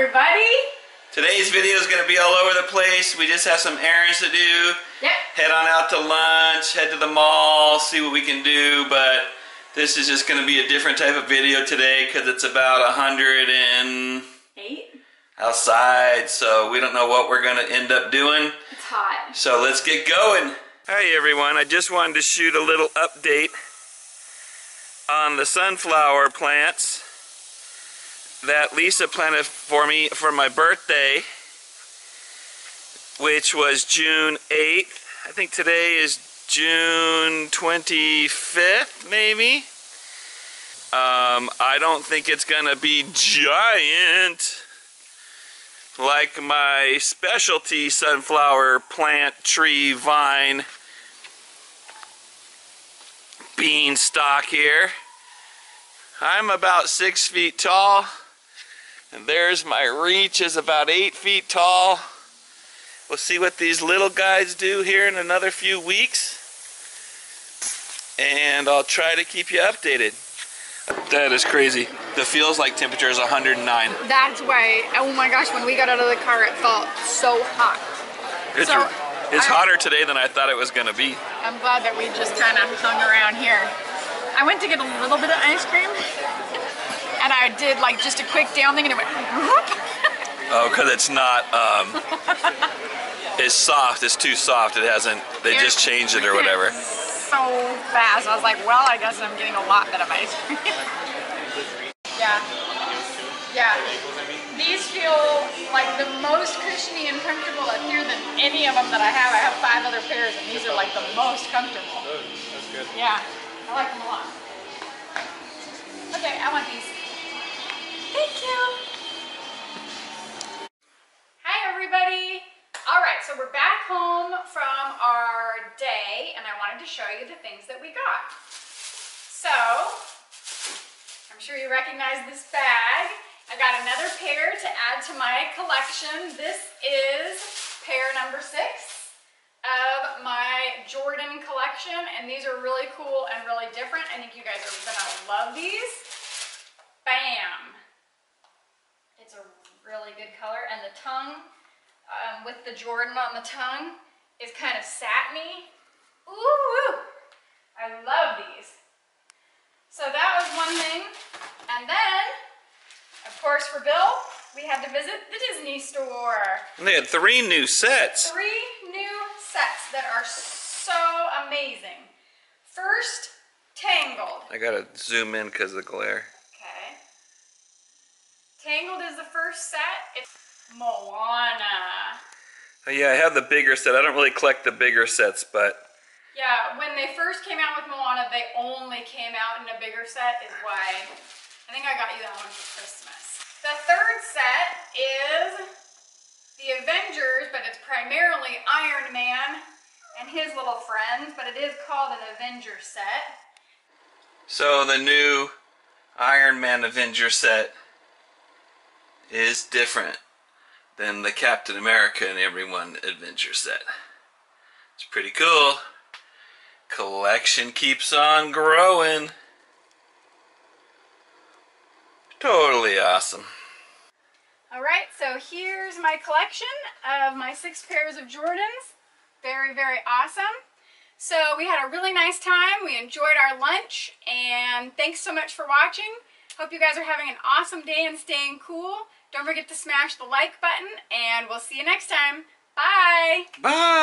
everybody. Today's video is going to be all over the place. We just have some errands to do. Yep. Head on out to lunch, head to the mall, see what we can do. But this is just going to be a different type of video today because it's about 108 outside. So we don't know what we're going to end up doing. It's hot. So let's get going. Hi everyone. I just wanted to shoot a little update on the sunflower plants that Lisa planted for me for my birthday, which was June 8th. I think today is June 25th, maybe. I don't think it's gonna be giant like my specialty sunflower plant, tree, vine, bean stock here. I'm about 6 feet tall, and there's my reach is about 8 feet tall. We'll see what these little guys do here in another few weeks, and I'll try to keep you updated. That is crazy. The feels like temperature is 109. That's why, oh my gosh, when we got out of the car it felt so hot. It's hotter today than I thought it was going to be. I'm glad that we just kind of hung around here. I went to get a little bit of ice cream, and I did like just a quick down thing, and it went. Oh, because it's not. It's soft. It's too soft. It hasn't. They just changed it or whatever. So fast. I was like, well, I guess I'm getting a lot of ice cream. Yeah. Yeah. These feel like the most cushiony and comfortable up here than any of them that I have. I have 5 other pairs, and these are like the most comfortable. That's good. Yeah. I like them a lot. Okay, I want these. Thank you. Hi, everybody. All right, so we're back home from our day, and I wanted to show you the things that we got. So, I'm sure you recognize this bag. I got another pair to add to my collection. This is pair number 6. Of my Jordan collection, and these are really cool and really different. I think you guys are gonna love these. Bam! It's a really good color, and the tongue with the Jordan on the tongue is kind of satiny. Ooh! I love these. So that was one thing, and then, of course, for Bill, we had to visit the Disney store. And they had 3 new sets. 3 new sets that are so amazing. First, Tangled. I gotta zoom in because of the glare. Okay. Tangled is the first set. It's Moana. Oh yeah, I have the bigger set. I don't really collect the bigger sets, but... Yeah, when they first came out with Moana, they only came out in a bigger set, is why... I think I got you that one for Christmas. The third set is... The Avengers, but it's primarily Iron Man and his little friends, but it is called an Avenger set. So the new Iron Man Avenger set is different than the Captain America and everyone Avenger set. It's pretty cool. Collection keeps on growing. Totally awesome. Alright, so here's my collection of my 6 pairs of Jordans. Very, very awesome. So we had a really nice time. We enjoyed our lunch, and thanks so much for watching. Hope you guys are having an awesome day and staying cool. Don't forget to smash the like button, and we'll see you next time. Bye! Bye!